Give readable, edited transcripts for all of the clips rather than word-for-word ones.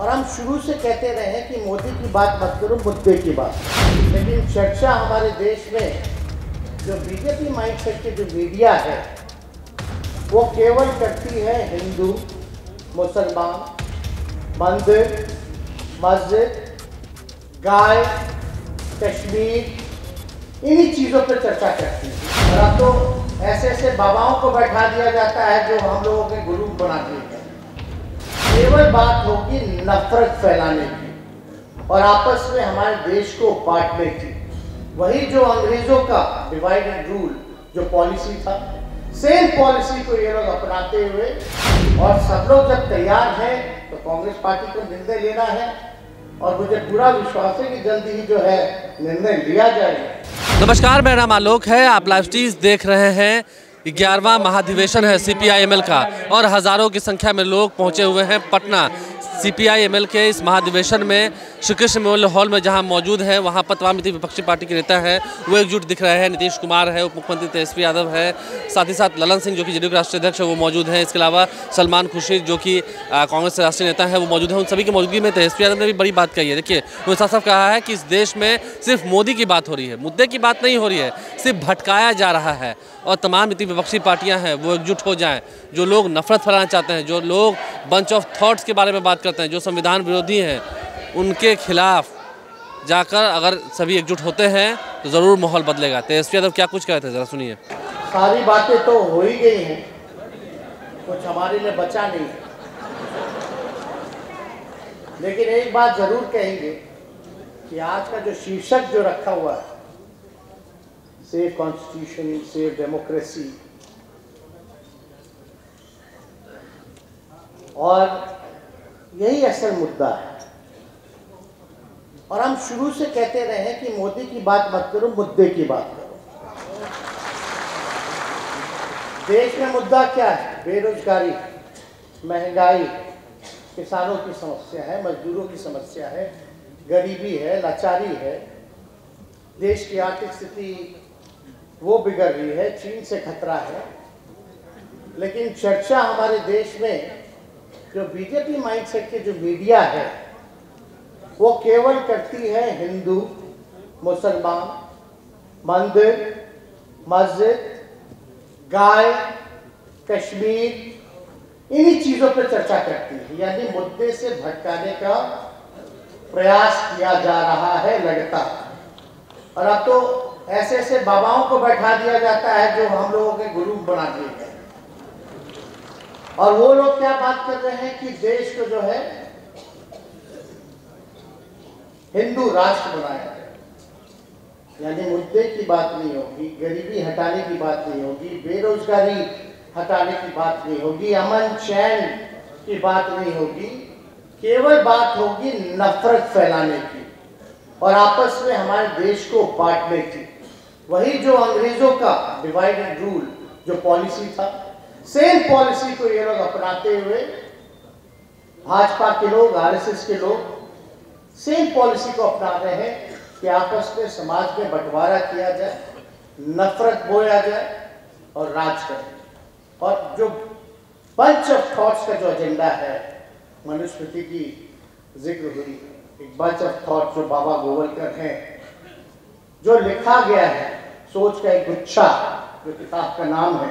और हम शुरू से कहते रहे कि मोदी की बात मत करो, मुद्दे की बात। लेकिन चर्चा हमारे देश में जो बीजेपी माइंडसेट की जो मीडिया है वो केवल करती है हिंदू, मुसलमान, मंदिर, मस्जिद, गाय, कश्मीर, इन्हीं चीज़ों पर चर्चा करती है। और अब तो ऐसे ऐसे बाबाओं को बैठा दिया जाता है जो हम लोगों के गुरु बना दिए गए। केवल बात होगी नफरत फैलाने की और आपस में हमारे देश को बांटने की। वही जो अंग्रेजों का डिवाइड एंड रूल जो पॉलिसी था, सेम पॉलिसी को ये लोग अपनाते हुए, और सब लोग जब तैयार हैं तो कांग्रेस पार्टी को निर्णय लेना है और मुझे पूरा विश्वास है कि जल्दी ही जो है निर्णय लिया जाएगा। नमस्कार, मेरा नाम आलोक है। आप लाइव स्ट्रीम्स देख रहे हैं। 11वां महाधिवेशन है सीपीआईएमएल का और हज़ारों की संख्या में लोग पहुंचे हुए हैं पटना सीपीआईएमएल के इस महाधिवेशन में। श्रीकृष्ण मेमोरियल हॉल में जहां मौजूद है वहां पर तमाम विपक्षी पार्टी के नेता हैं, वो एकजुट दिख रहे हैं। नीतीश कुमार है, उप मुख्यमंत्री तेजस्वी यादव है, साथ ही साथ ललन सिंह जो कि जेडीयू के राष्ट्रीय अध्यक्ष है वो मौजूद हैं। इसके अलावा सलमान खुर्शीदीद जो कि कांग्रेस के राष्ट्रीय नेता है वो मौजूद हैं। उन सभी की मौजूदगी में तेजस्वी यादव ने भी बड़ी बात कही है। देखिए, उन्होंने साफ साफ कहा है कि इस देश में सिर्फ मोदी की बात हो रही है, मुद्दे की बात नहीं हो रही है, सिर्फ भटकाया जा रहा है। और तमाम इतनी विपक्षी पार्टियां हैं वो एकजुट हो जाएं। जो लोग नफरत फैलाना चाहते हैं, जो लोग बंच ऑफ थॉट्स के बारे में बात करते हैं, जो संविधान विरोधी हैं, उनके खिलाफ जाकर अगर सभी एकजुट होते हैं तो ज़रूर माहौल बदलेगा। तेजस्वी यादव क्या कुछ कहते हैं, ज़रा सुनिए। सारी बातें तो हो ही गई हैं, कुछ हमारे लिए बचा नहीं है। लेकिन एक बात ज़रूर कहेंगे कि आज का जो शीर्षक जो रखा हुआ है, सेव कॉन्स्टिट्यूशन, सेव डेमोक्रेसी, और यही असल मुद्दा है। और हम शुरू से कहते रहे हैं कि मोदी की बात मत करो, मुद्दे की बात करो। देश में मुद्दा क्या है? बेरोजगारी, महंगाई, किसानों की समस्या है, मजदूरों की समस्या है, गरीबी है, लाचारी है, देश की आर्थिक स्थिति वो बिगड़ रही है, चीन से खतरा है। लेकिन चर्चा हमारे देश में जो बीजेपी माइंडसेट की जो मीडिया है वो केवल करती है हिंदू, मुसलमान, मंदिर, मस्जिद, गाय, कश्मीर, इन्हीं चीज़ों पर चर्चा करती है। यानी मुद्दे से भटकाने का प्रयास किया जा रहा है, लगता है। और अब तो ऐसे ऐसे बाबाओं को बैठा दिया जाता है जो हम लोगों के गुरु बना दिए गए। और वो लोग क्या बात कर रहे हैं कि देश को जो है हिंदू राष्ट्र बनाया। यानी मुद्दे की बात नहीं होगी, गरीबी हटाने की बात नहीं होगी, बेरोजगारी हटाने की बात नहीं होगी, अमन चैन की बात नहीं होगी। केवल बात होगी नफरत फैलाने की और आपस में हमारे देश को बांटने की। वही जो अंग्रेजों का डिवाइड एंड रूल जो पॉलिसी था, सेम पॉलिसी को ये लोग अपनाते हुए, भाजपा के लोग, आरएसएस के लोग सेम पॉलिसी को अपना रहे हैं कि आपस में समाज में बंटवारा किया जाए, नफरत बोया जाए और राज करें। और जो बंच ऑफ थॉट्स का जो एजेंडा है, मनुस्मृति की जिक्र हुई, एक बंच ऑफ थॉट जो बाबा गोवर्कर हैं, जो लिखा गया है, सोच का एक गुच्छा जो किताब का नाम है,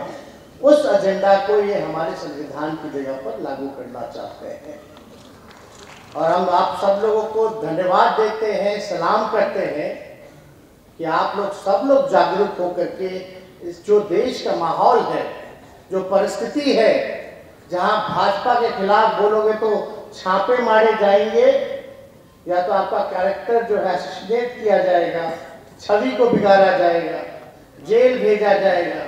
उस एजेंडा को ये हमारे संविधान की जगह पर लागू करना चाहते हैं। और हम आप सब लोगों को धन्यवाद देते हैं, सलाम करते हैं कि आप लोग सब लोग जागरूक होकर के इस जो देश का माहौल है, जो परिस्थिति है, जहाँ भाजपा के खिलाफ बोलोगे तो छापे मारे जाएंगे या तो आपका कैरेक्टर जो है एसेसिनेट किया जाएगा, छवि को बिगाड़ा जाएगा, जेल भेजा जाएगा।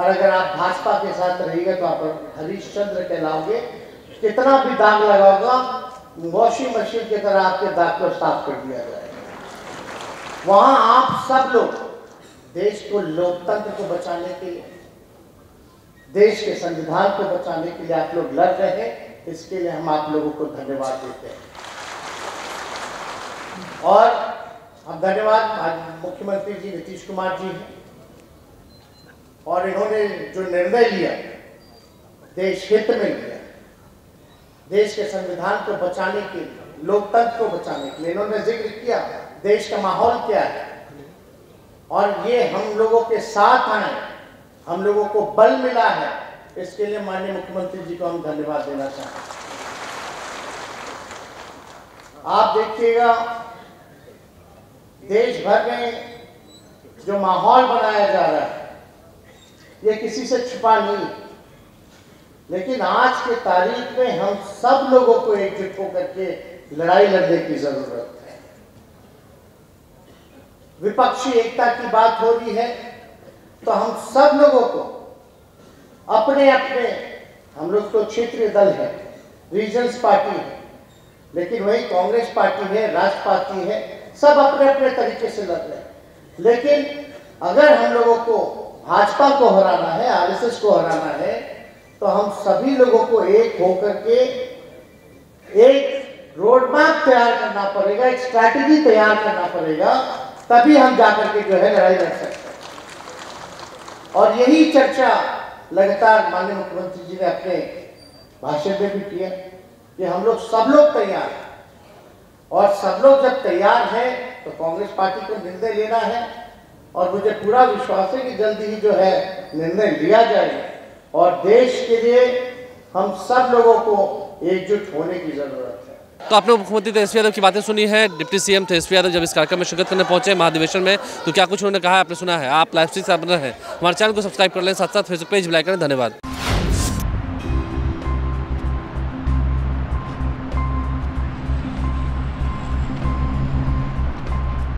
और अगर आप भाजपा के साथ रहिएगा तो आप हरिश्चंद्र कहलाओगे। कितना भी दाग लगाओगा, वॉशिंग मशीन की तरह आपके दाग को साफ कर दिया जाएगा। वहाँ आप सब लोग देश को, लोकतंत्र को बचाने के लिए, देश के संविधान को बचाने के लिए आप लोग लड़ रहे हैं। इसके लिए हम आप लोगों को धन्यवाद देते हैं। और हम धन्यवाद मुख्यमंत्री जी नीतीश कुमार जी हैं और इन्होंने जो निर्णय लिया देश हित में लिया, देश के संविधान को बचाने के लिए, लोकतंत्र को बचाने के लिए इन्होंने जिक्र किया। देश का माहौल क्या है और ये हम लोगों के साथ आए, हम लोगों को बल मिला है, इसके लिए माननीय मुख्यमंत्री जी को हम धन्यवाद देना चाहते हैं। आप देखिएगा देश भर में जो माहौल बनाया जा रहा है ये किसी से छुपा नहीं, लेकिन आज के तारीख में हम सब लोगों को एकजुट होकर के लड़ाई लड़ने की जरूरत है। विपक्षी एकता की बात हो रही है तो हम सब लोगों को अपने अपने, हम लोग तो क्षेत्रीय दल है, रीजनल पार्टी है, लेकिन वही कांग्रेस पार्टी है, राष्ट्र पार्टी है, सब अपने अपने तरीके से लड़ रहे हैं। लेकिन अगर हम लोगों को भाजपा को हराना है, आरएसएस को हराना है, तो हम सभी लोगों को एक होकर के एक रोड मैप तैयार करना पड़ेगा, एक स्ट्रैटेजी तैयार करना पड़ेगा, तभी हम जाकर के जो है लड़ाई लड़ सकते हैं। और यही चर्चा लगातार माननीय मुख्यमंत्री जी ने अपने भाषण में भी किया कि हम लोग सब लोग तैयार हैं, और सब लोग जब तैयार हैं तो कांग्रेस पार्टी को निर्णय लेना है, और मुझे पूरा विश्वास है कि जल्दी ही जो है निर्णय लिया जाएगा, और देश के लिए हम सब लोगों को एकजुट होने की जरूरत है। तो आपने मुख्यमंत्री तेजस्वी यादव की बातें सुनी है। डिप्टी सीएम तेजस्वी यादव जब इस कार्यक्रम में शिरकत करने पहुंचे महाधिवेशन में तो क्या कुछ उन्होंने कहा आपने सुना है। आप लाइव स्ट्रीम से बने हैं, हमारे चैनल को सब्सक्राइब कर लें, साथ साथ फेसबुक पेज भी लाइक करें। धन्यवाद।